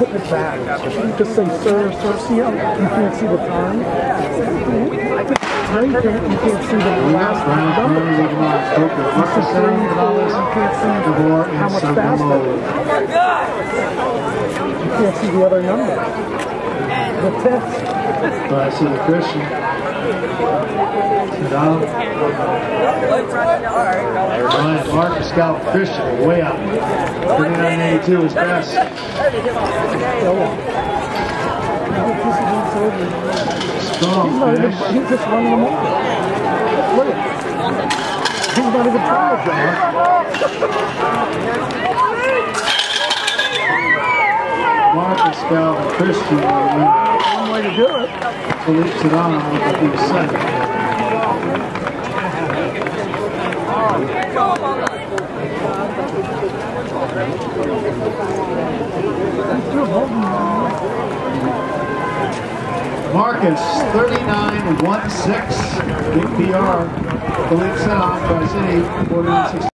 put in a bag. She would just say, sir, see, you can't see the time. You can't see the last number. You can't see how much faster. You can't see the other number. The test. I see the Christian. Mark the Scout Christian, way up. 3982 is best. Strong fish. He's just running them off. Look at it. He's not even trying to Marcus, Calvin, Christian, one way to do it. Philippe Sedano with the second. Marcus, 39-16, big PR. Philippe Sedano, Brazini, 49-16.